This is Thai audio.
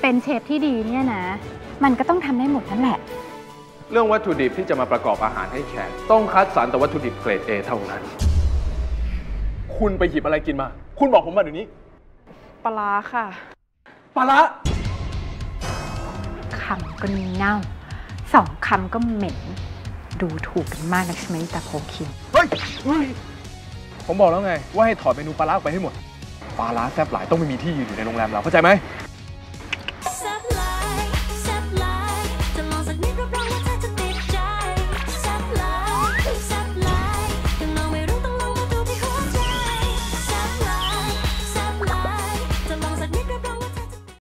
เป็นเชฟที่ดีเนี่ยนะมันก็ต้องทำได้หมดนั่นแหละเรื่องวัตถุดิบที่จะมาประกอบอาหารให้แขกต้องคัดสรรแต่วัตถุดิบเกรด A เท่านั้นคุณไปหยิบอะไรกินมาคุณบอกผมมาเดี๋ยวนี้ปลาค่ะปลาคำก็มีเน่าสองคำก็เหม็นดูถูกกันมากนะใช่ไหมตาโคคินเฮ้ยผมบอกแล้วไงว่าให้ถอดเมนูปลาออกไปให้หมดปลาแซ่บหลายต้องไม่มีที่ยืนอยู่ในโรงแรมเราเข้าใจไหม